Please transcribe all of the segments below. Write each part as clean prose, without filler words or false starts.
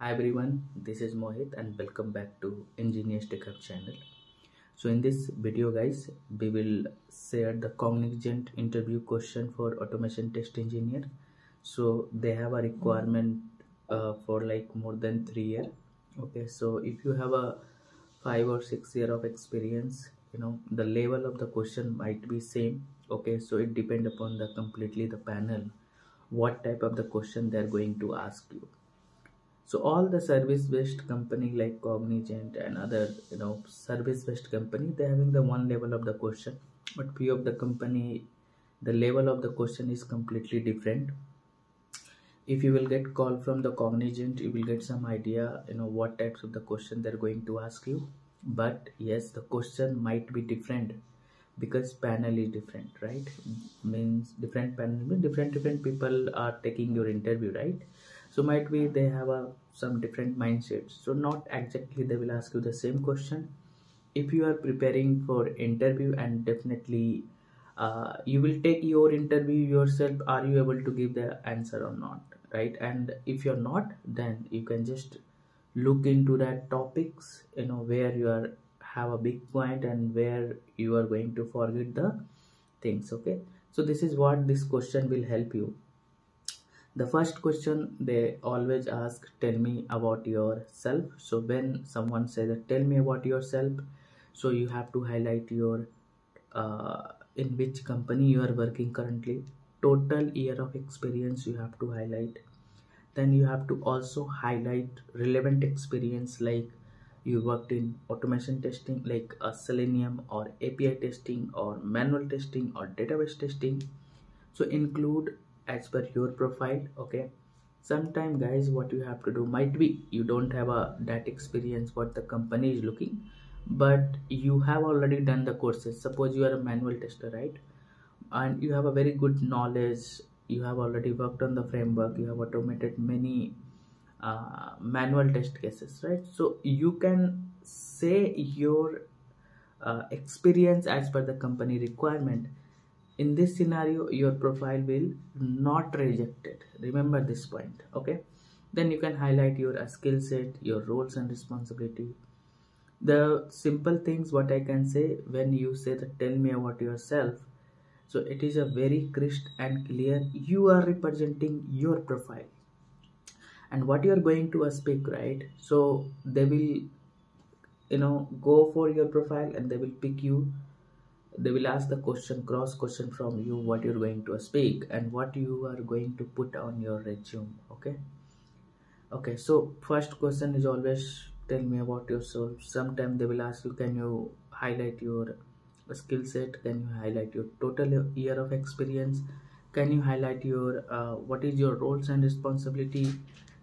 Hi everyone, this is Mohit and welcome back to Engineers TechHub channel. So in this video guys, we will share the Cognizant interview question for automation test engineer. So they have a requirement for like more than 3 years. Okay, so if you have a 5 or 6 years of experience, you know, the level of the question might be same. Okay, so it depends upon the completely the panel, what type of the question they're going to ask you. So all the service-based company like Cognizant and other, you know, service-based company, they are having the one level of the question, but few of the company, the level of the question is completely different. If you will get call from the Cognizant, you will get some idea, you know, what types of the question they're going to ask you. But yes, the question might be different because panel is different, right? Means different panel, different people are taking your interview, right? So might be they have some different mindsets, so not exactly they will ask you the same question. If you are preparing for interview, and definitely you will take your interview yourself, are you able to give the answer or not, right? And if you're not, then you can just look into that topics, you know, where you are have a big point and where you are going to forget the things. Okay, so this is what this question will help you. The first question they always ask, tell me about yourself. So when someone says tell me about yourself, so you have to highlight your in which company you are working currently, total year of experience you have to highlight. Then you have to also highlight relevant experience, like you worked in automation testing like Selenium or API testing or manual testing or database testing. So include as per your profile. Okay, sometime guys, what you have to do, might be you don't have that experience what the company is looking, but you have already done the courses. Suppose you are a manual tester, right? And you have a very good knowledge, you have already worked on the framework, you have automated many manual test cases, right? So you can say your experience as per the company requirement. In this scenario, your profile will not reject it. Remember this point, okay? Then you can highlight your skill set, your roles and responsibility. The simple things what I can say, when you say that tell me about yourself, so it is a very crisp and clear, you are representing your profile and what you are going to speak, right? So they will, you know, go for your profile and they will pick you. They will ask the question, cross question from you, what you're going to speak and what you are going to put on your resume. Okay, so first question is always tell me about yourself. Sometimes they will ask you, can you highlight your skill set, can you highlight your total year of experience, can you highlight your what is your roles and responsibility.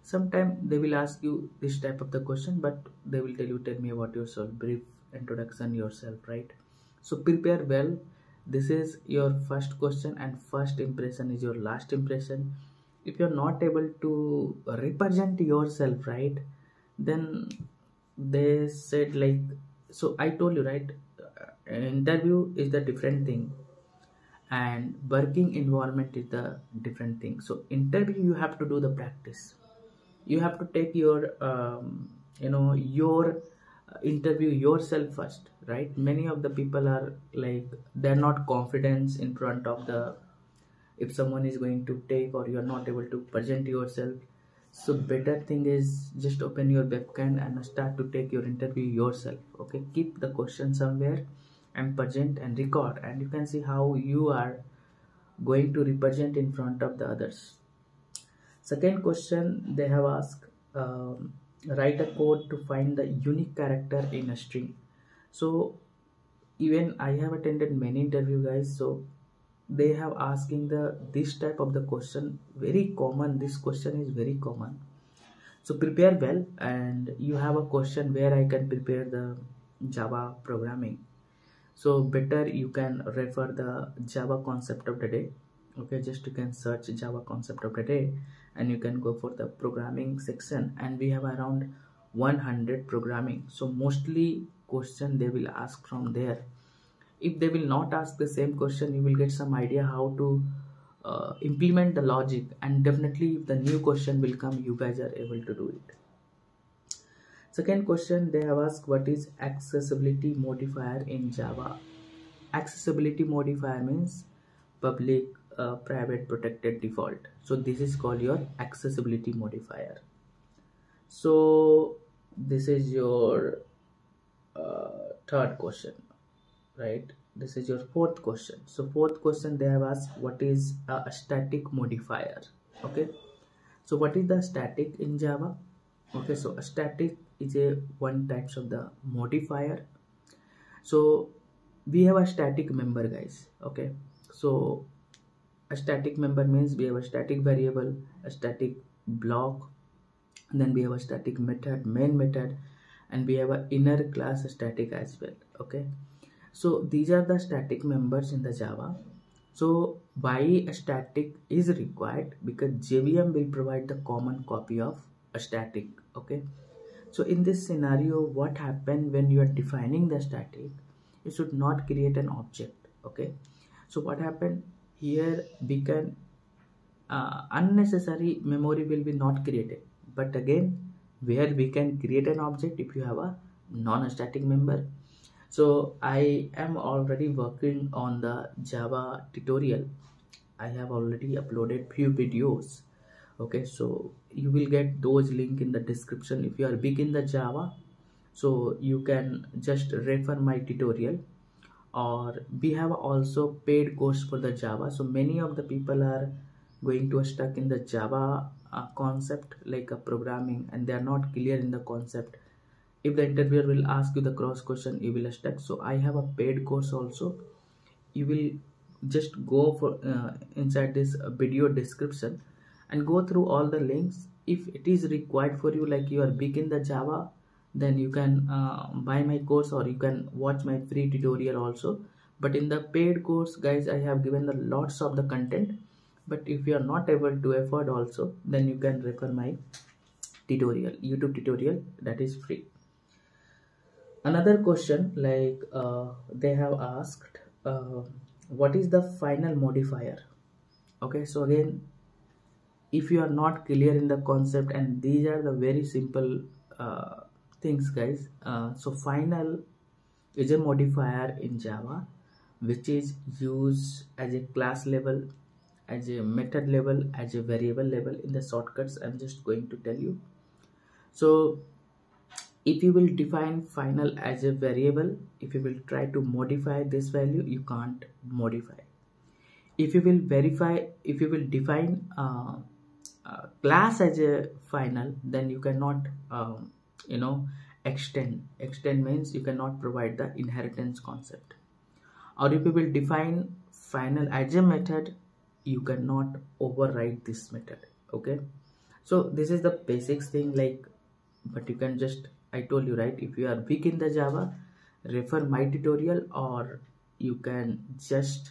Sometimes they will ask you this type of the question, but they will tell you tell me about yourself, brief introduction yourself, right? So prepare well. This is your first question and first impression is your last impression. If you're not able to represent yourself, right, then they said like, so I told you, right, an interview is the different thing and working environment is the different thing. So interview, you have to do the practice. You have to take your, you know, your interview yourself first, right? Many of the people are like they're not confident in front of the, if someone is going to take or you're not able to present yourself. So better thing is just open your webcam and start to take your interview yourself. Okay, keep the question somewhere and present and record, and you can see how you are going to represent in front of the others. Second question they have asked, write a code to find the unique character in a string. So even I have attended many interview guys, so they have asking this type of the question, very common. This question is very common. So prepare well, and you have a question where I can prepare the Java programming. So better you can refer the Java concept of the day. Okay, just you can search Java concept of the day and you can go for the programming section, and we have around 100 programming. So mostly question they will ask from there. If they will not ask the same question, you will get some idea how to implement the logic, and definitely if the new question will come, you guys are able to do it. Second question they have asked, what is accessibility modifier in Java? Accessibility modifier means public, private, protected, default. So this is called your accessibility modifier. So this is your third question, right? This is your fourth question. So fourth question they have asked, what is a static modifier? Okay, so what is the static in Java? Okay, so a static is a one types of the modifier. So we have a static member, guys. Okay, so a static member means we have a static variable, a static block, and then we have a static method, main method, and we have an inner class static as well. Okay, so these are the static members in the Java. So why a static is required? Because JVM will provide the common copy of a static. Okay, so in this scenario, what happened when you are defining the static? You should not create an object. Okay, so what happened here? We can unnecessary memory will be not created. But again, where we can create an object if you have a non-static member. So I am already working on the Java tutorial. I have already uploaded few videos. Okay, so you will get those link in the description if you are big in the Java. So you can just refer my tutorial, or we have also paid course for the Java. So many of the people are going to stuck in the Java concept like a programming, and they are not clear in the concept. If the interviewer will ask you the cross question, you will stuck. So I have a paid course also. You will just go for inside this video description and go through all the links. If it is required for you, like you are big in the Java, then you can buy my course, or you can watch my free tutorial also. But in the paid course, guys, I have given the lots of the content, but if you are not able to afford also, then you can refer my tutorial, YouTube tutorial, that is free. Another question, like they have asked, what is the final modifier? Okay, so again, if you are not clear in the concept, and these are the very simple things, guys. So final is a modifier in Java which is used as a class level, as a method level, as a variable level. In the shortcuts, I'm just going to tell you. So if you will define final as a variable, if you will try to modify this value, you can't modify. If you will define class as a final, then you cannot extend means you cannot provide the inheritance concept. Or if you will define final as a method, you cannot override this method. Okay, so this is the basics thing, like, but you can just, I told you, right? If you are weak in the Java, refer my tutorial, or you can just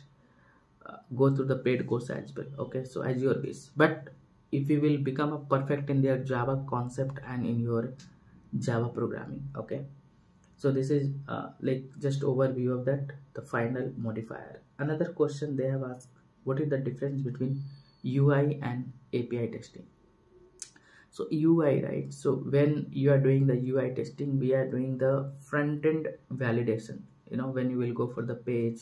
go through the paid course as well. Okay, so as your base. But if you will become a perfect in their Java concept and in your Java programming. Okay, so this is like just overview of that, the final modifier. Another question they have asked, what is the difference between UI and API testing? So UI, right? So when you are doing the UI testing, we are doing the front end validation. You know, when you will go for the page,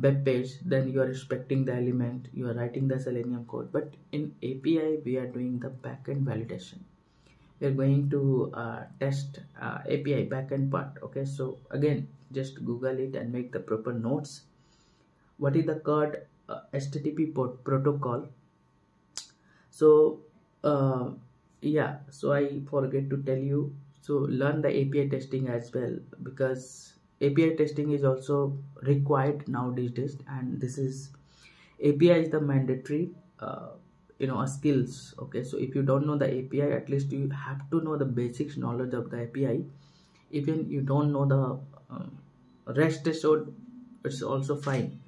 web page, then you are inspecting the element, you are writing the Selenium code. But in API, we are doing the backend validation. We are going to test API backend part. Okay, so again, just Google it and make the proper notes. What is the CRUD HTTP protocol? So yeah, so I forget to tell you. So learn the API testing as well, because API testing is also required nowadays, and this is API is the mandatory skills. Okay, so if you don't know the API, at least you have to know the basics knowledge of the API. Even you don't know the REST assured, it's also fine,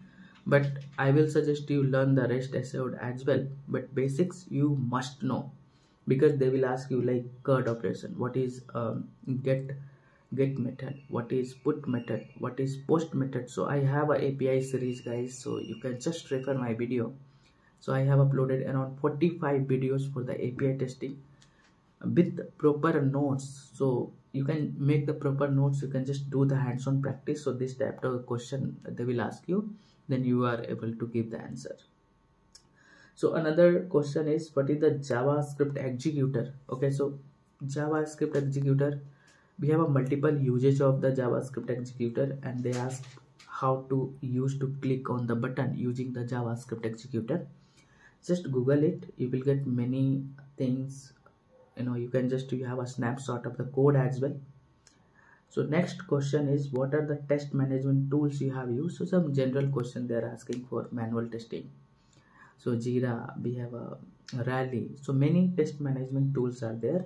but I will suggest you learn the REST assured as well. But basics you must know, because they will ask you like CRUD operation, what is get method, what is put method, what is post method. So I have a API series, guys, so you can just refer my video. So I have uploaded around 45 videos for the API testing. with proper notes, so you can make the proper notes, you can just do the hands-on practice. So this type of question they will ask you, then you are able to give the answer. So another question is, what is the JavaScript executor? Okay, so JavaScript executor, we have a multiple usage of the JavaScript executor, and they ask how to use to click on the button using the JavaScript executor. Just Google it, you will get many things, you know, you can just, you have a snapshot of the code as well. So next question is, what are the test management tools you have used? So some general question they are asking for manual testing. So Jira, we have a Rally, so many test management tools are there.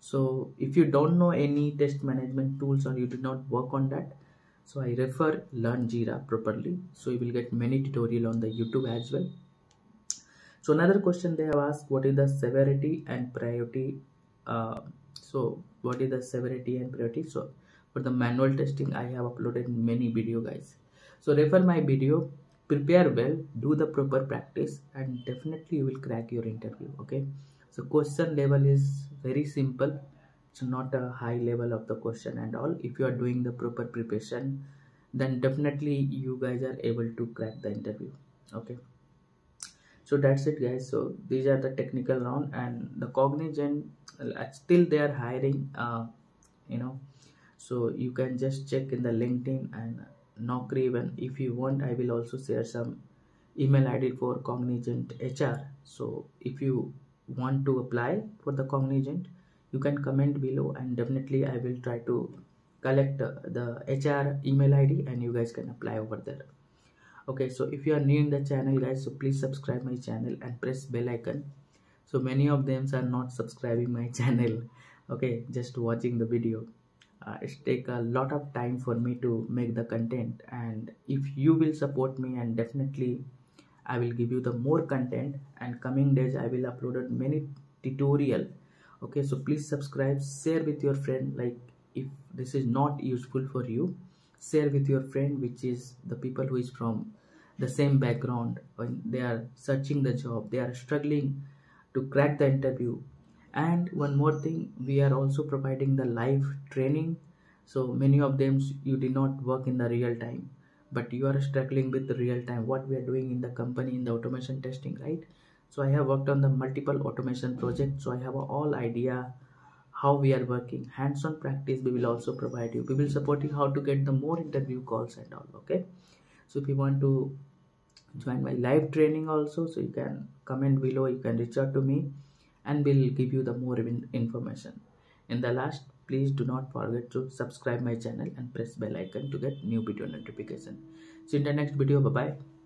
So if you don't know any test management tools or you did not work on that, so I refer learn Jira properly, so you will get many tutorial on the YouTube as well. So another question they have asked, what is the severity and priority? So what is the severity and priority? So for the manual testing, I have uploaded many video guys, so refer my video, prepare well, do the proper practice, and definitely you will crack your interview. Okay, so question level is very simple, it's not a high level of the question and all. If you are doing the proper preparation, then definitely you guys are able to crack the interview. Okay, so that's it guys. So these are the technical round, and the Cognizant still they are hiring, you know, so you can just check in the LinkedIn and Naukri even. If you want, I will also share some email ID for Cognizant HR. So if you want to apply for the Cognizant, you can comment below, and definitely I will try to collect the HR email ID and you guys can apply over there. Okay, so if you are new in the channel guys, so please subscribe my channel and press bell icon. So many of them are not subscribing my channel, okay, just watching the video. It takes a lot of time for me to make the content, and if you will support me, and definitely I will give you the more content, and coming days I will upload many tutorial. Okay, so please subscribe, share with your friend, like if this is not useful for you, share with your friend which is the people who is from the same background, when they are searching the job, they are struggling to crack the interview. And one more thing, we are also providing the live training. So many of them you did not work in the real time, but you are struggling with the real time, what we are doing in the company in the automation testing, right? So I have worked on the multiple automation projects, so I have all idea how we are working. Hands-on practice we will also provide you, we will support you how to get the more interview calls and all. Okay, so if you want to join my live training also, so you can comment below, you can reach out to me, and we'll give you the more information. In the last, please do not forget to subscribe my channel and press bell icon to get new video notification. See you in the next video. Bye bye.